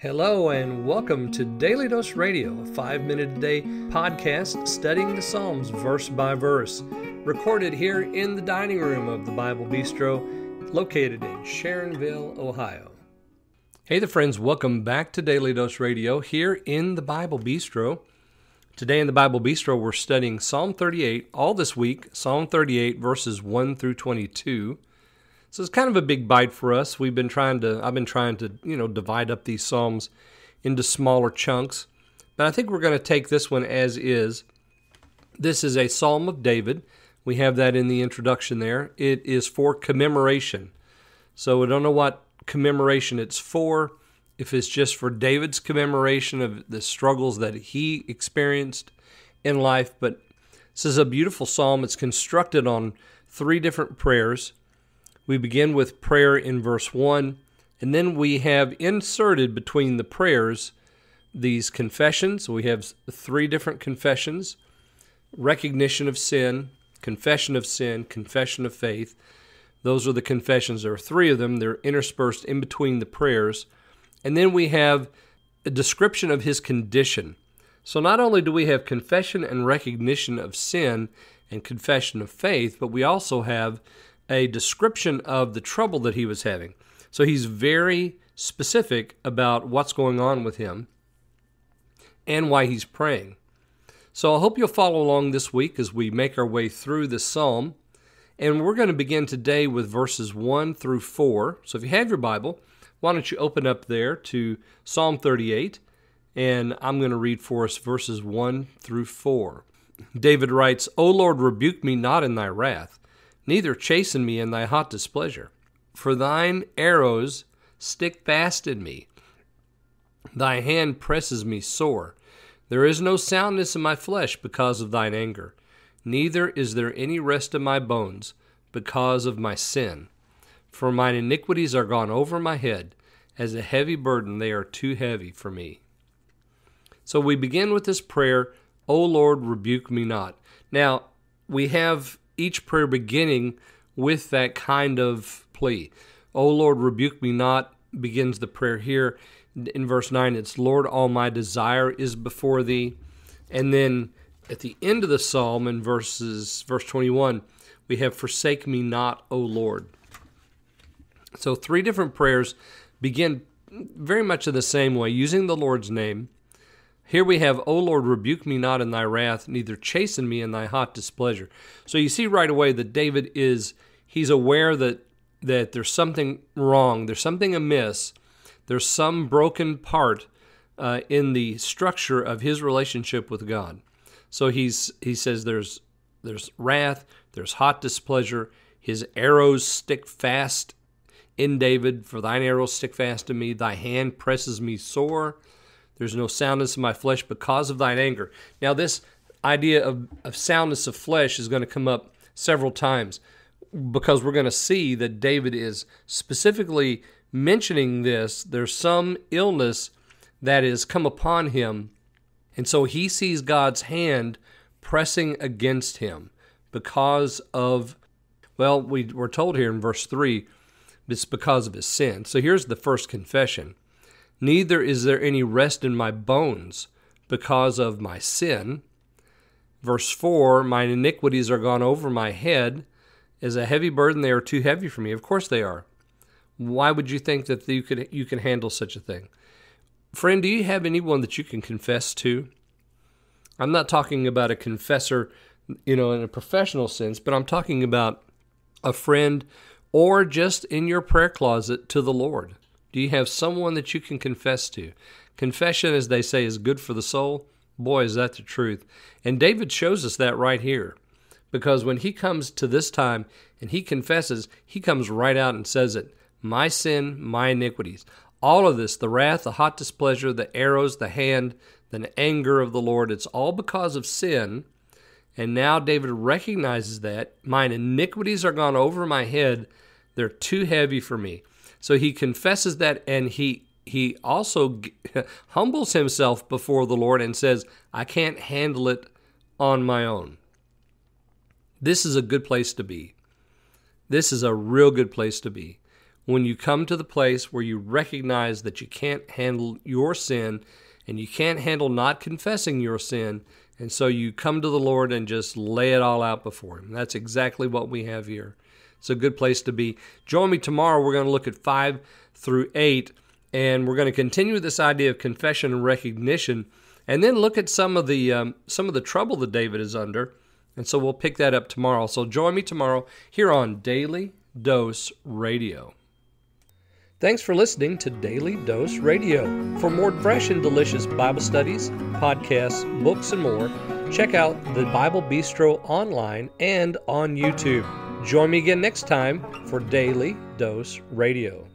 Hello and welcome to Daily Dose Radio, a 5-minute a day podcast studying the Psalms verse by verse, recorded here in the dining room of the Bible Bistro, located in Sharonville, Ohio. Hey there friends, welcome back to Daily Dose Radio here in the Bible Bistro. Today in the Bible Bistro we're studying Psalm 38 all this week, Psalm 38 verses 1 through 22. So it's kind of a big bite for us. I've been trying to, divide up these Psalms into smaller chunks. But I think we're going to take this one as is. This is a Psalm of David. We have that in the introduction there. It is for commemoration. So we don't know what commemoration it's for, if it's just for David's commemoration of the struggles that he experienced in life. But this is a beautiful Psalm. It's constructed on three different prayers. We begin with prayer in verse 1, and then we have inserted between the prayers these confessions. We have three different confessions: recognition of sin, confession of sin, confession of faith. Those are the confessions. There are three of them. They're interspersed in between the prayers. And then we have a description of his condition. So not only do we have confession and recognition of sin and confession of faith, but we also have a description of the trouble that he was having. So he's very specific about what's going on with him and why he's praying. So I hope you'll follow along this week as we make our way through this psalm. And we're going to begin today with verses 1 through 4. So if you have your Bible, why don't you open up there to Psalm 38, and I'm going to read for us verses 1 through 4. David writes, "O Lord, rebuke me not in thy wrath, neither chasten me in thy hot displeasure. For thine arrows stick fast in me. Thy hand presses me sore. There is no soundness in my flesh because of thine anger. Neither is there any rest in my bones because of my sin. For mine iniquities are gone over my head. As a heavy burden, they are too heavy for me." So we begin with this prayer, "O Lord, rebuke me not." Now, we have each prayer beginning with that kind of plea. "O Lord, rebuke me not," begins the prayer here. In verse 9, it's, "Lord, all my desire is before thee." And then at the end of the psalm, in verse 21, we have, "Forsake me not, O Lord." So three different prayers begin very much in the same way, using the Lord's name. Here we have, "O Lord, rebuke me not in thy wrath, neither chasten me in thy hot displeasure." So you see right away that David he's aware that there's something wrong, there's something amiss, there's some broken part in the structure of his relationship with God. So he says there's wrath, there's hot displeasure, his arrows stick fast in David, "For thine arrows stick fast in me, thy hand presses me sore. There's no soundness in my flesh because of thine anger." Now, this idea of soundness of flesh is going to come up several times, because we're going to see that David is specifically mentioning this. There's some illness that has come upon him, and so he sees God's hand pressing against him because of, well, we're told here in verse 3, it's because of his sin. So here's the first confession. "Neither is there any rest in my bones because of my sin." Verse 4, "Mine iniquities are gone over my head. As a heavy burden, they are too heavy for me." Of course they are. Why would you think that you can handle such a thing? Friend, do you have anyone that you can confess to? I'm not talking about a confessor, in a professional sense, but I'm talking about a friend or just in your prayer closet to the Lord. Do you have someone that you can confess to? Confession, as they say, is good for the soul. Boy, is that the truth. And David shows us that right here, because when he comes to this time and he confesses, he comes right out and says it. "My sin, my iniquities." All of this, the wrath, the hot displeasure, the arrows, the hand, the anger of the Lord, it's all because of sin. And now David recognizes that. "Mine iniquities are gone over my head. They're too heavy for me." So he confesses that, and he also humbles himself before the Lord and says, "I can't handle it on my own." This is a good place to be. This is a real good place to be. when you come to the place where you recognize that you can't handle your sin and you can't handle not confessing your sin, and so you come to the Lord and just lay it all out before Him. That's exactly what we have here. It's a good place to be. Join me tomorrow. We're going to look at 5 through 8, and we're going to continue this idea of confession and recognition, and then look at some of the trouble that David is under, and so we'll pick that up tomorrow. So join me tomorrow here on Daily Dose Radio. Thanks for listening to Daily Dose Radio. For more fresh and delicious Bible studies, podcasts, books, and more, check out The Bible Bistro online and on YouTube. Join me again next time for Daily Dose Radio.